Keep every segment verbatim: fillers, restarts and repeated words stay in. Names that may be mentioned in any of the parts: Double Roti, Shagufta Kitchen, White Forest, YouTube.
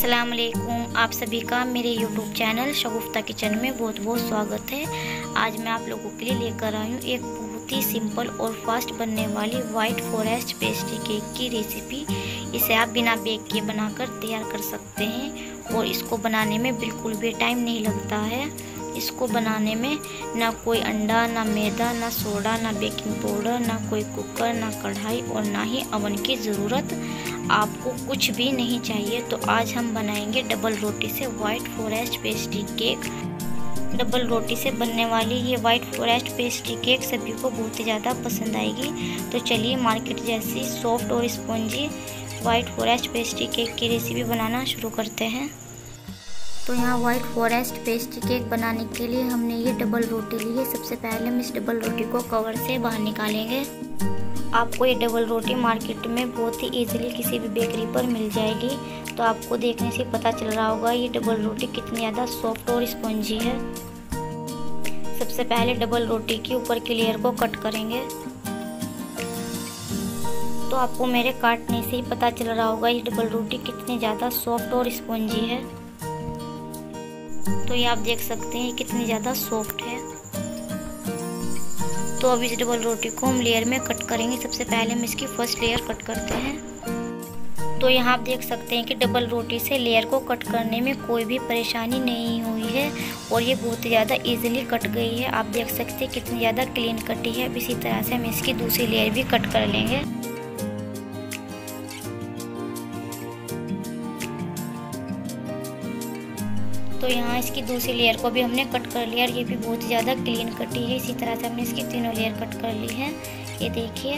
अस्सलाम वालेकुम, आप सभी का मेरे यूट्यूब चैनल शगुफ्ता किचन में बहुत बहुत स्वागत है। आज मैं आप लोगों के लिए लेकर आई हूँ एक बहुत ही सिंपल और फास्ट बनने वाली वाइट फॉरेस्ट पेस्ट्री केक की रेसिपी। इसे आप बिना बेक के बनाकर तैयार कर सकते हैं और इसको बनाने में बिल्कुल भी टाइम नहीं लगता है। इसको बनाने में ना कोई अंडा, ना मैदा, ना सोडा, ना बेकिंग पाउडर, ना कोई कुकर, ना कढ़ाई और ना ही अवन की ज़रूरत। आपको कुछ भी नहीं चाहिए। तो आज हम बनाएंगे डबल रोटी से white forest pastry cake. Double रोटी से बनने वाली ये वाइट फॉरेस्ट पेस्ट्री केक सभी को बहुत ही ज़्यादा पसंद आएगी। तो चलिए मार्केट जैसी सॉफ्ट और spongy white forest pastry cake की रेसिपी बनाना शुरू करते हैं। तो यहाँ वाइट फॉरेस्ट पेस्ट्री केक बनाने के लिए हमने ये डबल रोटी ली है। सबसे पहले हम इस डबल रोटी को कवर से बाहर निकालेंगे। आपको ये डबल रोटी मार्केट में बहुत ही इजीली किसी भी बेकरी पर मिल जाएगी। तो आपको देखने से पता चल रहा होगा ये डबल रोटी कितनी ज़्यादा सॉफ्ट और स्पॉन्जी है। सबसे पहले डबल रोटी की ऊपर की लेयर को कट करेंगे। तो आपको मेरे काटने से ही पता चल रहा होगा ये डबल रोटी कितनी ज़्यादा सॉफ्ट और स्पॉन्जी है। तो ये आप देख सकते हैं कितनी ज़्यादा सॉफ्ट है। तो अब इस डबल रोटी को हम लेयर में कट करेंगे। सबसे पहले हम इसकी फर्स्ट लेयर कट करते हैं। तो यहाँ आप देख सकते हैं कि डबल रोटी से लेयर को कट करने में कोई भी परेशानी नहीं हुई है और ये बहुत ही ज़्यादा इजीली कट गई है। आप देख सकते हैं कितनी ज़्यादा क्लीन कटी है। अब इसी तरह से हम इसकी दूसरी लेयर भी कट कर लेंगे। तो यहाँ इसकी दूसरी लेयर को भी हमने कट कर लिया और ये भी बहुत ही ज़्यादा क्लीन कटी है। इसी तरह से हमने इसकी तीनों लेयर कट कर ली है। ये देखिए,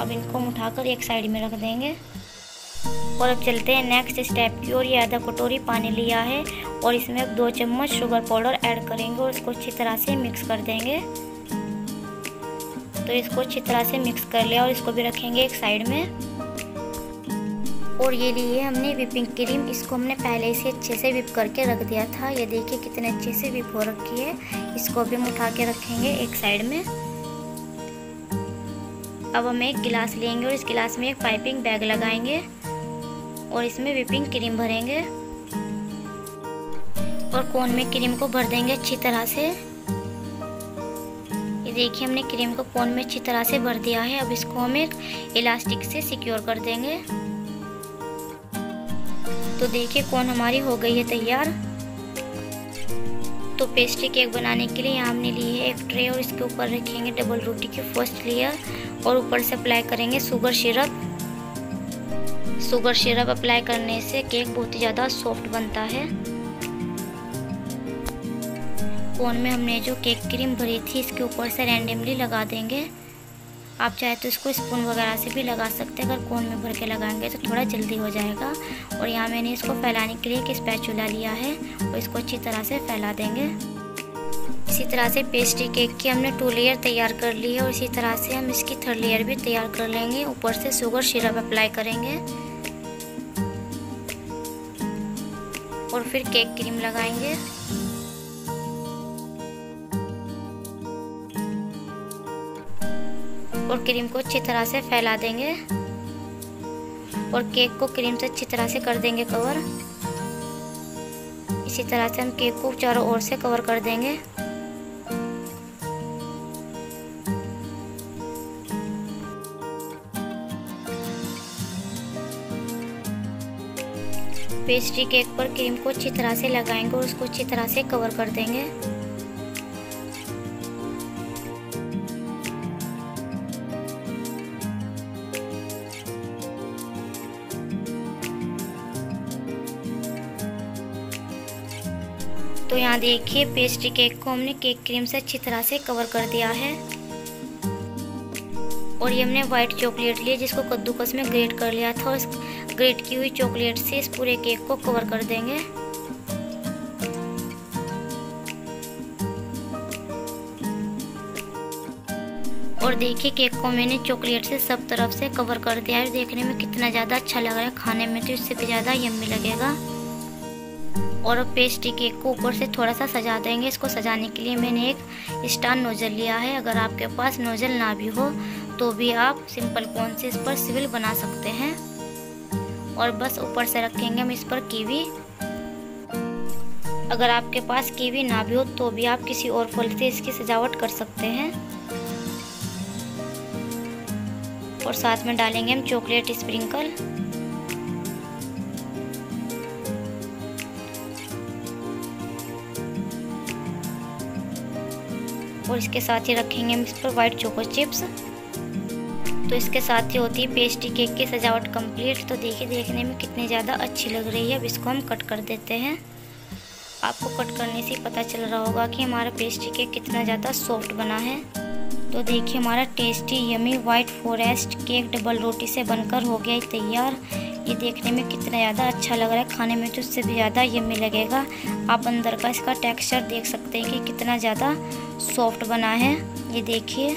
अब इनको हम उठाकर एक साइड में रख देंगे और अब चलते हैं नेक्स्ट स्टेप की ओर। ये आधा कटोरी पानी लिया है और इसमें अब दो चम्मच शुगर पाउडर ऐड करेंगे और इसको अच्छी तरह से मिक्स कर देंगे। तो इसको अच्छी तरह से मिक्स कर लिया और इसको भी रखेंगे एक साइड में। और ये लिए हमने विपिंग क्रीम, इसको हमने पहले से अच्छे से विप करके रख दिया था। ये देखिए कितने अच्छे से विप हो रखी है। इसको भी हम उठा के रखेंगे एक साइड में। अब हम एक गिलास लेंगे और इस गिलास में एक पाइपिंग बैग लगाएंगे और इसमें विपिंग क्रीम भरेंगे और कोन में क्रीम को भर देंगे अच्छी तरह से। ये देखिए हमने क्रीम को कोन में अच्छी तरह से भर दिया है। अब इसको हम एक इलास्टिक से सिक्योर कर देंगे। तो देखिए कोन हमारी हो गई है तैयार। तो पेस्ट्री केक बनाने के लिए यहाँ हमने ली है एक ट्रे और इसके ऊपर रखेंगे डबल रोटी की फर्स्ट लेयर और ऊपर से अप्लाई करेंगे sugar syrup. Sugar syrup apply करने से केक बहुत ही ज़्यादा सॉफ्ट बनता है। कोन में हमने जो केक क्रीम भरी थी इसके ऊपर से रैंडमली लगा देंगे। आप चाहे तो इसको स्पून वगैरह से भी लगा सकते हैं। अगर कोन में भर के लगाएंगे तो थोड़ा जल्दी हो जाएगा। और यहाँ मैंने इसको फैलाने के लिए एक स्पैचुला लिया है और इसको अच्छी तरह से फैला देंगे। इसी तरह से पेस्ट्री केक की हमने टू लेयर तैयार कर ली है और इसी तरह से हम इसकी थर्ड लेयर भी तैयार कर लेंगे। ऊपर से शुगर सिरप अप्लाई करेंगे और फिर केक क्रीम लगाएंगे। और क्रीम को अच्छी तरह से फैला देंगे और केक को क्रीम से अच्छी तरह से कर देंगे कवर। इसी तरह से हम केक को चारों ओर से कवर कर देंगे। पेस्ट्री केक पर क्रीम को अच्छी तरह से लगाएंगे और उसको अच्छी तरह से कवर कर देंगे। तो यहाँ देखिए पेस्ट्री केक को हमने केक क्रीम से अच्छी तरह से कवर कर दिया है। और ये हमने वाइट चॉकलेट ली जिसको कद्दूकस में ग्रेट कर लिया था और इस ग्रेट की हुई चॉकलेट से इस पूरे केक को कवर कर देंगे। और देखिए केक को मैंने चॉकलेट से सब तरफ से कवर कर दिया है। देखने में कितना ज़्यादा अच्छा लग रहा है, खाने में तो इससे भी ज़्यादा यम्मी लगेगा। और अब पेस्ट्री केक को ऊपर से थोड़ा सा सजा देंगे। इसको सजाने के लिए मैंने एक स्टार नोजल लिया है। अगर आपके पास नोजल ना भी हो तो भी आप सिंपल कोन से इस पर सिविल बना सकते हैं। और बस ऊपर से रखेंगे हम इस पर कीवी। अगर आपके पास कीवी ना भी हो तो भी आप किसी और फल से इसकी सजावट कर सकते हैं। और साथ में डालेंगे हम चॉकलेट स्प्रिंकल। और इसके साथ ही रखेंगे हम इस पर वाइट चोको चिप्स। तो इसके साथ ही होती है पेस्ट्री केक की सजावट कंप्लीट। तो देखिए देखने में कितनी ज़्यादा अच्छी लग रही है। अब इसको हम कट कर देते हैं। आपको कट करने से पता चल रहा होगा कि हमारा पेस्ट्री केक कितना ज़्यादा सॉफ्ट बना है। तो देखिए हमारा tasty yummy white forest cake double रोटी से बनकर हो गया तैयार। ये देखने में कितना ज़्यादा अच्छा लग रहा है, खाने में तो उससे भी ज़्यादा यमी लगेगा। आप अंदर का इसका टेक्सचर देख सकते हैं कि कितना ज़्यादा सॉफ्ट बना है। ये देखिए,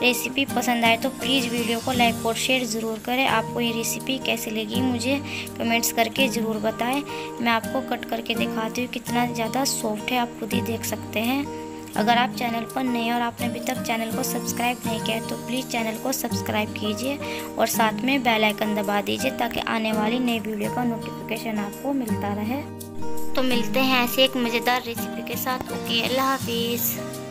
रेसिपी पसंद आए तो प्लीज़ वीडियो को लाइक और शेयर ज़रूर करें। आपको ये रेसिपी कैसी लगी मुझे कमेंट्स करके ज़रूर बताएं। मैं आपको कट करके दिखाती हूँ कितना ज़्यादा सॉफ्ट है, आप खुद ही देख सकते हैं। अगर आप चैनल पर नए हैं और आपने अभी तक चैनल को सब्सक्राइब नहीं किया है तो प्लीज़ चैनल को सब्सक्राइब कीजिए और साथ में बेल आइकन दबा दीजिए ताकि आने वाली नई वीडियो का नोटिफिकेशन आपको मिलता रहे। तो मिलते हैं ऐसे एक मज़ेदार रेसिपी के साथ। ओके, अल्लाह हाफिज़।